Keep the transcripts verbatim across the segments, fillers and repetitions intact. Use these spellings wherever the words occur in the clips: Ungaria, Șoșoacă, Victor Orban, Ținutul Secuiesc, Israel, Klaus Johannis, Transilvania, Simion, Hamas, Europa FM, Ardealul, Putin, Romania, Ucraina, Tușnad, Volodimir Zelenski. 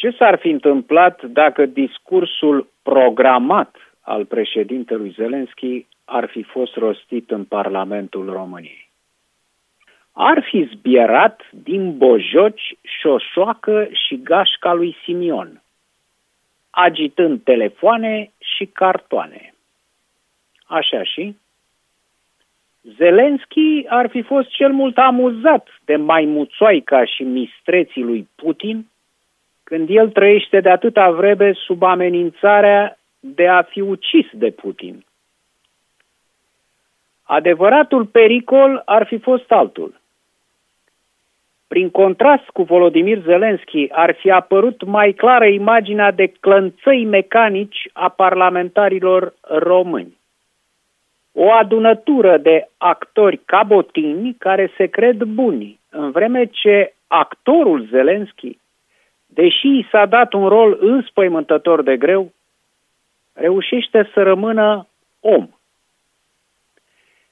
Ce s-ar fi întâmplat dacă discursul programat al președintelui Zelenski ar fi fost rostit în Parlamentul României? Ar fi zbierat din bojoci șoșoacă și gașca lui Simion, agitând telefoane și cartoane. Așa și Zelenski ar fi fost cel mult amuzat de maimuțoaica și mistreții lui Putin, când el trăiește de atâta vreme sub amenințarea de a fi ucis de Putin. Adevăratul pericol ar fi fost altul. Prin contrast cu Volodimir Zelenski, ar fi apărut mai clară imaginea de clănțăi mecanici a parlamentarilor români. O adunătură de actori cabotini care se cred buni, în vreme ce actorul Zelenski, deși i s-a dat un rol înspăimântător de greu, reușește să rămână om.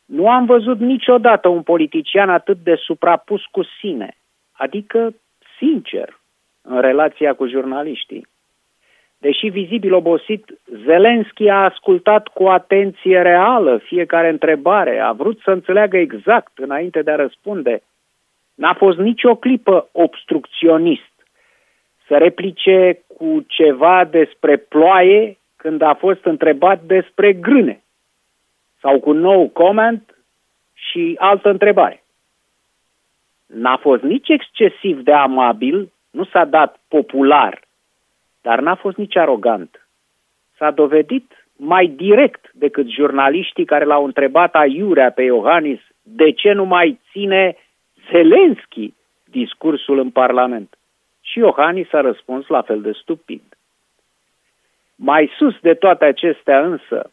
Nu am văzut niciodată un politician atât de suprapus cu sine, adică sincer, în relația cu jurnaliștii. Deși vizibil obosit, Zelenski a ascultat cu atenție reală fiecare întrebare, a vrut să înțeleagă exact înainte de a răspunde. N-a fost nicio clipă obstrucționist. Să replice cu ceva despre ploaie când a fost întrebat despre grâne, sau cu nou comment și altă întrebare. N-a fost nici excesiv de amabil, nu s-a dat popular, dar n-a fost nici arogant. S-a dovedit mai direct decât jurnaliștii care l-au întrebat aiurea pe Iohannis de ce nu mai ține Zelenski discursul în Parlament. Și Iohannis a răspuns la fel de stupid. Mai sus de toate acestea însă,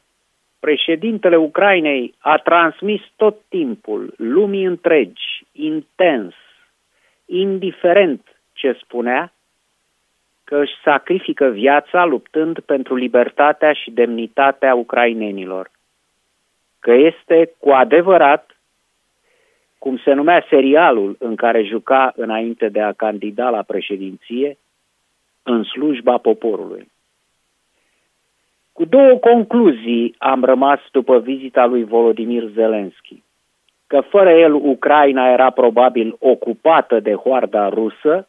președintele Ucrainei a transmis tot timpul lumii întregi, intens, indiferent ce spunea, că își sacrifică viața luptând pentru libertatea și demnitatea ucrainenilor, că este cu adevărat, cum se numea serialul în care juca înainte de a candida la președinție, în slujba poporului. Cu două concluzii am rămas după vizita lui Volodimir Zelenski: că fără el Ucraina era probabil ocupată de hoarda rusă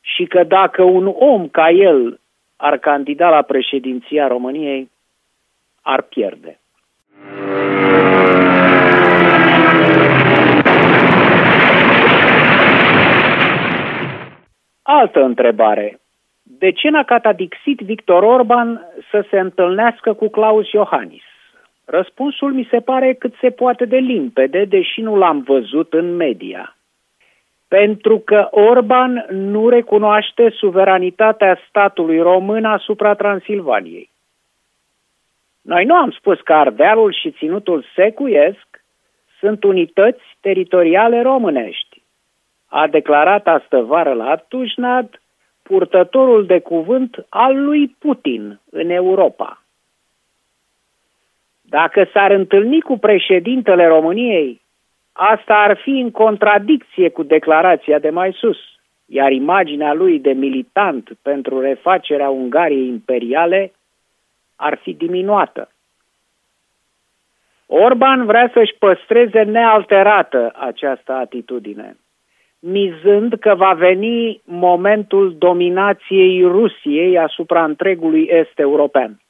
și că dacă un om ca el ar candida la președinția României, ar pierde. Altă întrebare. De ce n-a catadixit Victor Orban să se întâlnească cu Klaus Johannis? Răspunsul mi se pare cât se poate de limpede, deși nu l-am văzut în media. Pentru că Orban nu recunoaște suveranitatea statului român asupra Transilvaniei. Noi nu am spus că Ardealul și Ținutul Secuiesc sunt unități teritoriale românești, a declarat astăvară la Tușnad purtătorul de cuvânt al lui Putin în Europa. Dacă s-ar întâlni cu președintele României, asta ar fi în contradicție cu declarația de mai sus, iar imaginea lui de militant pentru refacerea Ungariei imperiale ar fi diminuată. Orban vrea să-și păstreze nealterată această atitudine, mizând că va veni momentul dominației Rusiei asupra întregului est european,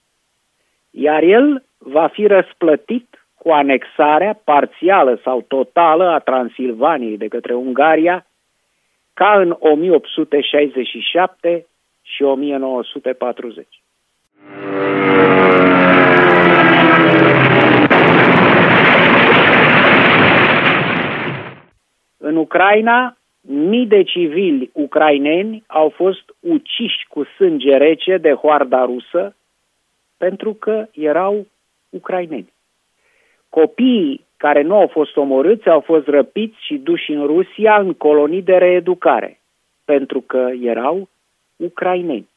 iar el va fi răsplătit cu anexarea parțială sau totală a Transilvaniei de către Ungaria, ca în o mie opt sute șaizeci și șapte și o mie nouă sute patruzeci. În Ucraina, mii de civili ucraineni au fost uciși cu sânge rece de hoarda rusă pentru că erau ucraineni. Copiii care nu au fost omorâți au fost răpiți și duși în Rusia în colonii de reeducare pentru că erau ucraineni.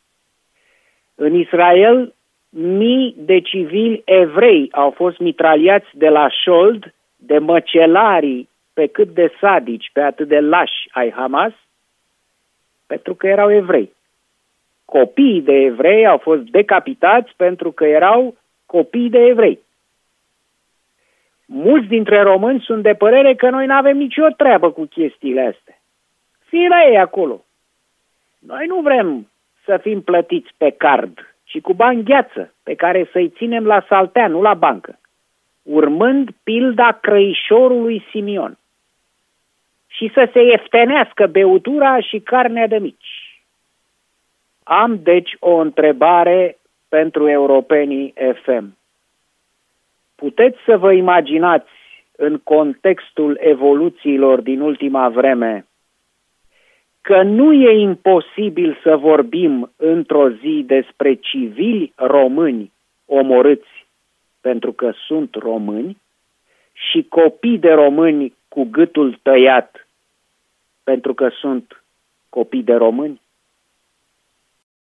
În Israel, mii de civili evrei au fost mitraliați de la șold de măcelarii pe cât de sadici, pe atât de lași ai Hamas, pentru că erau evrei. copiii de evrei au fost decapitați pentru că erau copii de evrei. Mulți dintre români sunt de părere că noi n-avem nicio treabă cu chestiile astea. Fii la ei acolo. Noi nu vrem să fim plătiți pe card, ci cu bani gheață, pe care să-i ținem la saltea, nu la bancă, urmând pilda crăișorului Simion. Și să se ieftenească beutura și carnea de mici. Am, deci, o întrebare pentru europenii F M. Puteți să vă imaginați, în contextul evoluțiilor din ultima vreme, că nu e imposibil să vorbim într-o zi despre civili români omorâți pentru că sunt români și copii de români cu gâtul tăiat pentru că sunt copii de români?